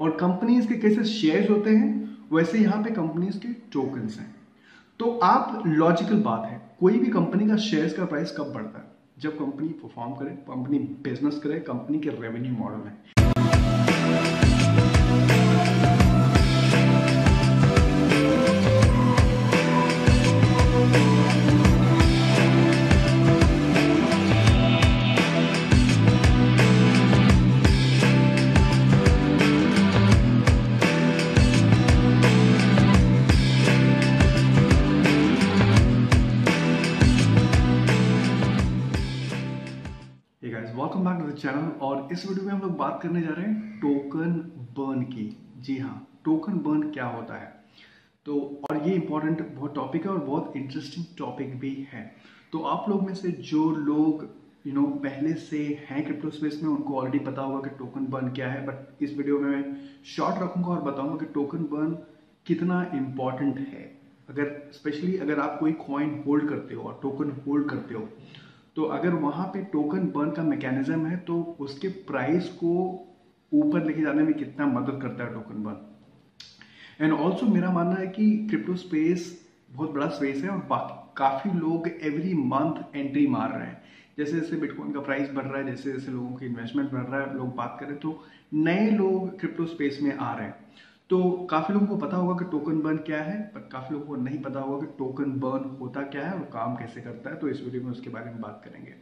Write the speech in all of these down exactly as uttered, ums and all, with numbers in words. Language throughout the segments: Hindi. और कंपनीज के कैसे शेयर्स होते हैं वैसे यहाँ पे कंपनीज के टोकन्स हैं। तो आप लॉजिकल बात है, कोई भी कंपनी का शेयर्स का प्राइस कब बढ़ता है? जब कंपनी परफॉर्म करे, कंपनी बिजनेस करे, कंपनी के रेवेन्यू मॉडल है। Welcome back to the channel. और इस वीडियो में हम लोग बात करने जा रहे हैं टोकन बर्न की। जी हाँ, टोकन बर्न क्या होता है तो, और ये इम्पोर्टेंट बहुत टॉपिक है और बहुत इंटरेस्टिंग टॉपिक भी है। तो आप लोग में से जो लोग यू नो पहले से हैं क्रिप्टो स्पेस में, उनको ऑलरेडी पता होगा कि टोकन बर्न क्या है, बट इस वीडियो में मैं शॉर्ट रखूँगा और बताऊँगा कि टोकन बर्न कितना इम्पॉर्टेंट है। अगर स्पेशली अगर आप कोई कॉइन होल्ड करते हो और टोकन होल्ड करते हो, तो अगर वहाँ पे टोकन बर्न का मैकेनिज्म है तो उसके प्राइस को ऊपर लेके जाने में कितना मदद करता है टोकन बर्न। एंड ऑल्सो मेरा मानना है कि क्रिप्टो स्पेस बहुत बड़ा स्पेस है और बाकी काफ़ी लोग एवरी मंथ एंट्री मार रहे हैं। जैसे जैसे बिटकॉइन का प्राइस बढ़ रहा है, जैसे जैसे लोगों की इन्वेस्टमेंट बढ़ रहा है, लोग बात करें तो नए लोग क्रिप्टो स्पेस में आ रहे हैं। तो काफ़ी लोगों को पता होगा कि टोकन बर्न क्या है, पर काफ़ी लोगों को नहीं पता होगा कि टोकन बर्न होता क्या है और काम कैसे करता है। तो इस वीडियो में उसके बारे में बात करेंगे।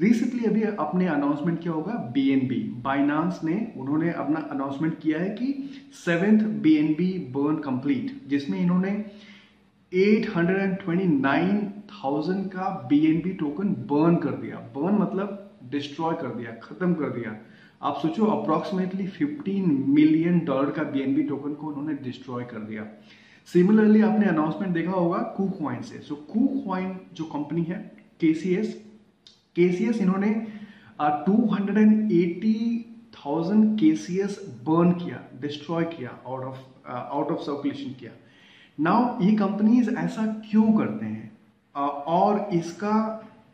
रिसेंटली अभी अपने अनाउंसमेंट किया होगा बी एन बी, बाइनांस ने उन्होंने अपना अनाउंसमेंट किया है कि seventh B N B burn complete, जिसमें इन्होंने आठ लाख उनतीस हज़ार का B N B token burn कर दिया। बर्न मतलब डिस्ट्रॉय कर दिया, खत्म कर दिया। आप सोचो अप्रॉक्सीमेटली पंद्रह मिलियन डॉलर का बी एन बी टोकन को उन्होंने डिस्ट्रॉय कर दिया। सिमिलरली आपने अनाउंसमेंट देखा होगा कुकॉइन से। सो कुकॉइन जो कंपनी है के सी एस, के सी एस इन्होंने दो लाख अस्सी हज़ार के सी एस बर्न किया, डिस्ट्रॉय किया, out of out of circulation किया। नाउ ये कंपनीज ऐसा क्यों करते हैं uh, और इसका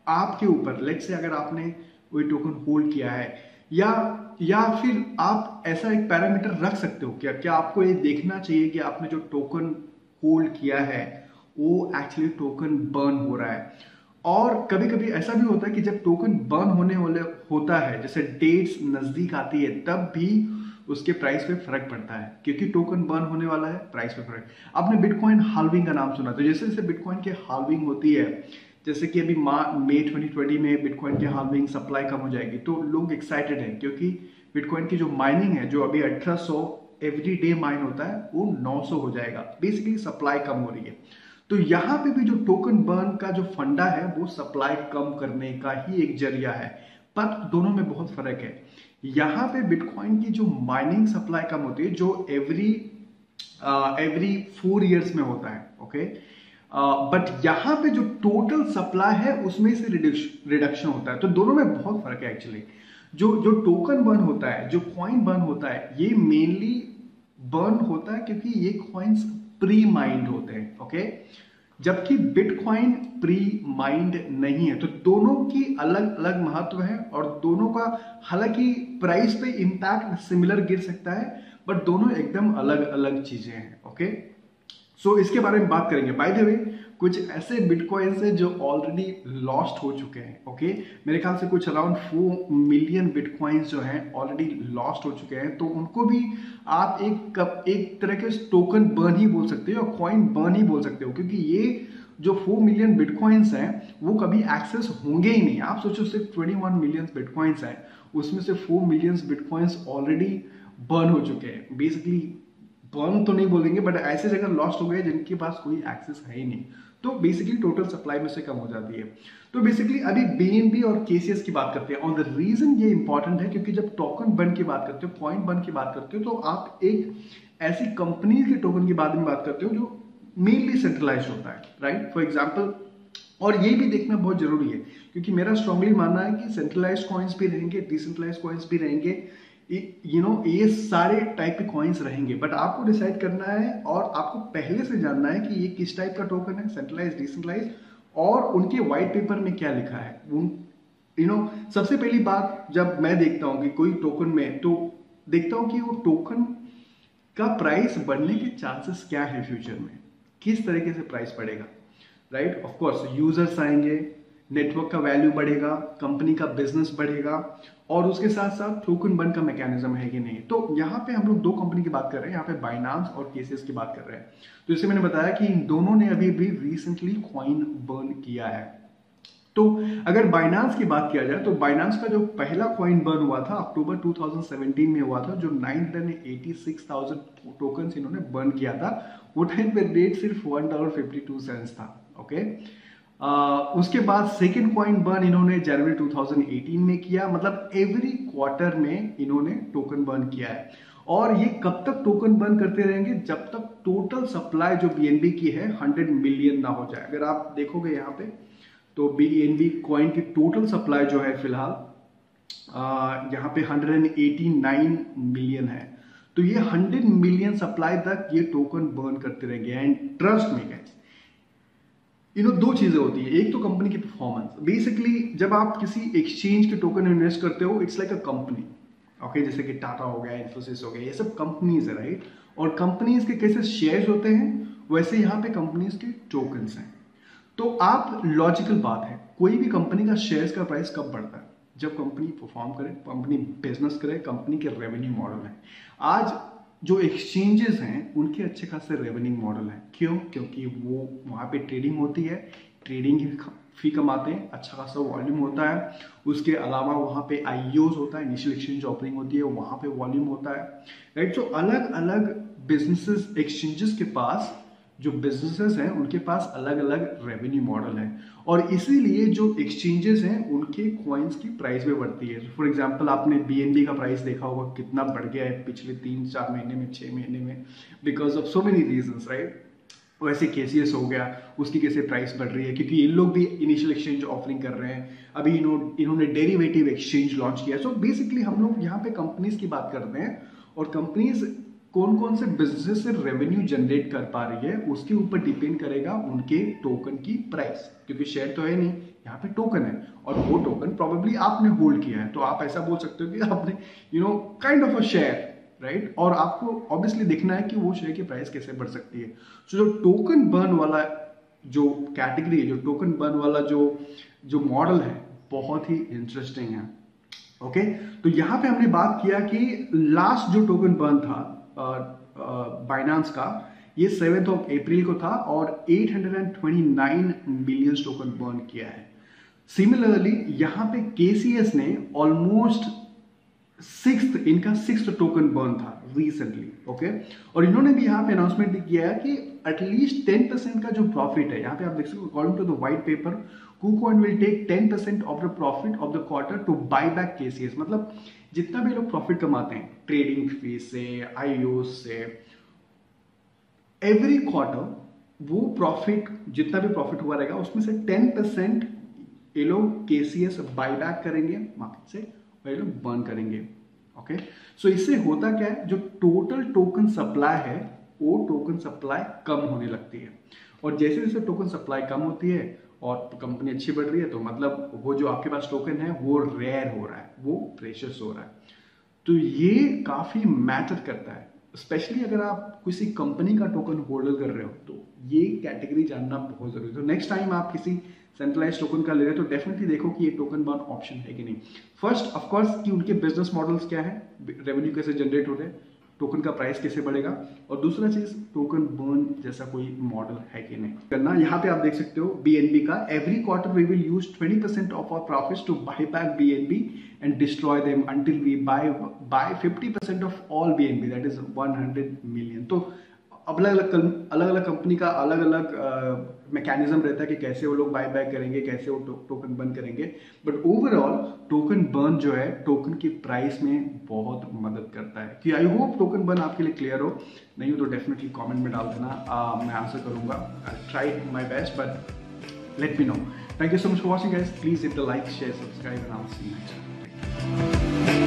आपके ऊपर, लेट्स से अगर आपने कोई टोकन होल्ड किया है या या फिर आप ऐसा एक पैरामीटर रख सकते हो क्या क्या आपको ये देखना चाहिए कि आपने जो टोकन होल्ड किया है वो एक्चुअली टोकन बर्न हो रहा है। और कभी कभी ऐसा भी होता है कि जब टोकन बर्न होने वाले होता है, जैसे डेट्स नज़दीक आती है, तब भी उसके प्राइस पे फर्क पड़ता है, क्योंकि टोकन बर्न होने वाला है, प्राइस पे फर्क। आपने बिटकॉइन हाल्विंग का नाम सुना, तो जैसे जैसे बिटकॉइन की हाल्विंग होती है, जैसे कि अभी मई ट्वेंटी ट्वेंटी में बिटकॉइन की हाल्विंग, सप्लाई कम हो जाएगी, तो लोग एक्साइटेड हैं क्योंकि बिटकॉइन की जो माइनिंग है, जो अभी अठारह सौ एवरी डे माइन होता है, वो नौ सौ हो जाएगा। बेसिकली सप्लाई कम हो रही है। तो यहाँ पे भी जो टोकन बर्न का जो फंडा है वो सप्लाई कम करने का ही एक जरिया है, पर दोनों में बहुत फर्क है। यहाँ पे बिटकॉइन की जो माइनिंग सप्लाई कम होती है, जो एवरी एवरी फोर ईयर्स में होता है, ओके, बट uh, यहाँ पे जो टोटल सप्लाई है उसमें से रिडक्शन होता है। तो दोनों में बहुत फर्क है। एक्चुअली जो जो टोकन बर्न होता है, जो कॉइन बर्न होता है, ये मेनली बर्न होता है क्योंकि ये कॉइन्स प्री माइंड होते हैं, ओके, जबकि बिटकॉइन प्री माइंड नहीं है। तो दोनों की अलग अलग महत्व है और दोनों का हालांकि प्राइस पे इम्पैक्ट सिमिलर गिर सकता है, बट दोनों एकदम अलग अलग चीजें हैं, ओके। सो so, इसके बारे में बात करेंगे। बाय द वे, कुछ ऐसे बिटकॉइंस हैं जो ऑलरेडी लॉस्ट हो चुके हैं, ओके। मेरे ख्याल से कुछ अराउंड फोर मिलियन बिटकॉइंस जो हैं ऑलरेडी लॉस्ट हो चुके हैं। तो उनको भी आप एक कप एक तरह के टोकन बर्न ही बोल सकते हो और कॉइन बर्न ही बोल सकते हो, क्योंकि ये जो फोर मिलियन बिटकॉइंस हैं वो कभी एक्सेस होंगे ही नहीं। आप सोचो सिर्फ ट्वेंटी वन मिलियन बिटकॉइंस हैं, उसमें से four million bitcoins already burn हो चुके हैं। बेसिकली बर्न तो नहीं बोलेंगे, बट ऐसे जगह लॉस्ट हो गए जिनके पास कोई एक्सेस है ही नहीं। तो बेसिकली टोटल सप्लाई में से कम हो जाती है। तो बेसिकली अभी बी एन बी और के सी एस की बात करते हैं। और द रीजन ये इंपॉर्टेंट है क्योंकि जब टोकन बर्न की बात करते हो, कॉइन बर्न की बात करते हो, तो आप एक ऐसी कंपनी के टोकन की बात में बात करते हो जो मेनली सेंट्रलाइज होता है, राइट। फॉर एग्जाम्पल, और ये भी देखना बहुत जरूरी है क्योंकि मेरा स्ट्रांगली मानना है कि सेंट्रलाइज कॉइन्स भी रहेंगे, डिसेंट्रलाइज कॉइन्स भी रहेंगे, यू नो ये सारे टाइप के कॉइन्स रहेंगे, बट आपको डिसाइड करना है और आपको पहले से जानना है कि ये किस टाइप का टोकन है, सेंट्रलाइज, डिसेंट्रलाइज, और उनके वाइट पेपर में क्या लिखा है। उन यू नो सबसे पहली बात जब मैं देखता हूँ कि कोई टोकन में, तो देखता हूँ कि वो टोकन का प्राइस बढ़ने के चांसेस क्या है फ्यूचर में, किस तरीके से प्राइस बढ़ेगा, राइट। ऑफ कोर्स यूजर्स आएंगे, नेटवर्क का वैल्यू बढ़ेगा, कंपनी का बिजनेस बढ़ेगा और उसके साथ साथ टोकन बर्न का मैकेनिज्म है कि नहीं। तो यहाँ पे हम लोग दो कंपनी की बात कर रहे हैं, यहाँ पे बाइनांस और केसीएस की बात कर रहे हैं। तो इससे मैंने बताया कि इन दोनों ने अभी भी रिसेंटली कॉइन बर्न किया है। तो अगर बाइनांस की बात किया जाए तो बाइनांस का जो पहला कॉइन बर्न हुआ था अक्टूबर दो हज़ार सत्रह में हुआ था, जो नौ लाख छियासी हज़ार टोकन इन्होंने बर्न किया था। वो टाइम पे रेट सिर्फ one dollar fifty two cents था, ओके। आ, उसके बाद सेकेंड कॉइन बर्न इन्होंने जनवरी दो हज़ार अठारह में किया, मतलब एवरी क्वार्टर में इन्होंने टोकन बर्न किया है। और ये कब तक टोकन बर्न करते रहेंगे, जब तक टोटल सप्लाई जो बीएनबी की है सौ मिलियन ना हो जाए। अगर आप देखोगे यहाँ पे तो बीएनबी कॉइन की टोटल सप्लाई जो है फिलहाल यहाँ पे एक सौ नवासी मिलियन है। तो ये सौ मिलियन सप्लाई तक ये टोकन बर्न करते रहेंगे। And trust me guys, you know दो चीजें होती है, एक तो कंपनी की परफॉर्मेंस। बेसिकली जब आप किसी एक्सचेंज के टोकन इन्वेस्ट करते हो it's like a company, okay, जैसे कि टाटा हो गया, इंफोसिस हो गया, ये सब कंपनीज है, राइट। और कंपनीज के कैसे शेयर्स होते हैं वैसे यहाँ पे कंपनीज के टोकन्स हैं। तो आप लॉजिकल बात है, कोई भी कंपनी का शेयर्स का प्राइस कब बढ़ता है, जब कंपनी परफॉर्म करे, कंपनी बिजनेस करे, कंपनी के रेवेन्यू मॉडल है। आज जो एक्सचेंजेस हैं उनके अच्छे खासे रेवेन्यू मॉडल हैं, क्यों? क्योंकि वो वहाँ पे ट्रेडिंग होती है, ट्रेडिंग फी कमाते हैं, अच्छा खासा वॉल्यूम होता है। उसके अलावा वहाँ पे आईओज होता है, इनिशियल एक्सचेंज ऑफरिंग होती है, वहाँ पे वॉल्यूम होता है, राइट। तो अलग अलग बिजनेसेस, एक्सचेंजेस के पास जो बिजनेसेस हैं उनके पास अलग अलग रेवेन्यू मॉडल है और इसीलिए जो एक्सचेंजेस हैं उनके कॉइन्स की प्राइस भी बढ़ती है। फॉर एग्जांपल आपने बीएनबी का प्राइस देखा होगा कितना बढ़ गया है पिछले तीन चार महीने में, छः महीने में, because of so many reasons, right. वैसे केसीएस हो गया, उसकी कैसे प्राइस बढ़ रही है क्योंकि ये लोग भी इनिशियल एक्सचेंज ऑफरिंग कर रहे हैं। अभी इन्हों, इन्होंने डेरिवेटिव एक्सचेंज लॉन्च किया। सो बेसिकली हम लोग यहाँ पे कंपनीज की बात करते हैं और कंपनीज कौन कौन से बिजनेस से रेवेन्यू जनरेट कर पा रही है उसके ऊपर डिपेंड करेगा उनके टोकन की प्राइस, क्योंकि शेयर तो है नहीं, यहाँ पे टोकन है और वो टोकन प्रॉब्ली आपने होल्ड किया है। तो आप ऐसा बोल सकते हो कि आपने you know kind of a share, right. और आपको ऑब्वियसली देखना है कि वो शेयर की प्राइस कैसे बढ़ सकती है। सो so, जो टोकन बर्न वाला जो कैटेगरी है, जो टोकन बर्न वाला जो जो मॉडल है बहुत ही इंटरेस्टिंग है, ओके okay? तो यहाँ पे हमने बात किया कि लास्ट जो टोकन बर्न था बाइनांस uh, uh, का, ये सेवेंथ ऑफ अप्रैल को था और आठ सौ उनतीस मिलियन टोकन बर्न किया है। सिमिलरली यहाँ पे केसीएस ने ऑलमोस्ट सिक्स्थ, इनका सिक्स्थ टोकन बर्न था रिसेंटली, ओके okay? और इन्होंने भी यहाँ पे अनाउंसमेंट भी किया है कि एटलीस्ट टेन परसेंट का जो प्रॉफिट है, यहाँ पे आप देख सकते हो according to the white paper KuCoin will take ten percent of the profit of the quarter to buy back KCS. मतलब जितना भी लोग प्रॉफिट कमाते हैं ट्रेडिंग फी से, आईओ से, एवरी क्वार्टर वो प्रॉफिट, जितना भी प्रॉफिट हुआ रहेगा उसमें से टेन परसेंट ये लोग केसीएस बाय बैक करेंगे मार्केट से और ये लोग बर्न करेंगे, ओके। सो इससे होता क्या है, जो टोटल टोकन सप्लाई है वो टोकन सप्लाई कम होने लगती है और जैसे जैसे टोकन सप्लाई कम होती है और कंपनी अच्छी बढ़ रही है तो मतलब वो जो आपके पास टोकन है वो रेयर हो रहा है, वो प्रेशियस हो रहा है। तो ये काफ़ी मैटर करता है, स्पेशली अगर आप किसी कंपनी का टोकन होल्ड कर रहे हो तो ये कैटेगरी जानना बहुत जरूरी है। तो नेक्स्ट टाइम आप किसी सेंट्रलाइज टोकन का ले रहे हो तो डेफिनेटली देखो कि ये टोकन बर्न ऑप्शन है कि नहीं। फर्स्ट ऑफ कोर्स कि उनके बिजनेस मॉडल्स क्या है, रेवेन्यू कैसे जनरेट हो रहे हैं, टोकन का प्राइस कैसे बढ़ेगा और दूसरा चीज टोकन बर्न जैसा कोई मॉडल है कि नहीं करना। यहाँ पे आप देख सकते हो बीएनबी का every quarter we will use twenty percent of our profits to buy back BNB and destroy them until we buy buy fifty percent of all BNB that is hundred million. तो अलग अलग अलग अलग कंपनी का अलग अलग मैकेनिज्म रहता है कि कैसे वो लोग बाय बैक करेंगे, कैसे वो टो, टोकन बर्न करेंगे। बट ओवरऑल टोकन बर्न जो है टोकन की प्राइस में बहुत मदद करता है। कि आई होप टोकन बर्न आपके लिए क्लियर हो, नहीं हो तो डेफिनेटली कमेंट में डाल देना, uh, मैं आंसर करूँगा, try my best but let me know. Thank you so much for watching guys, please hit the like share subscribe and I will see you next time.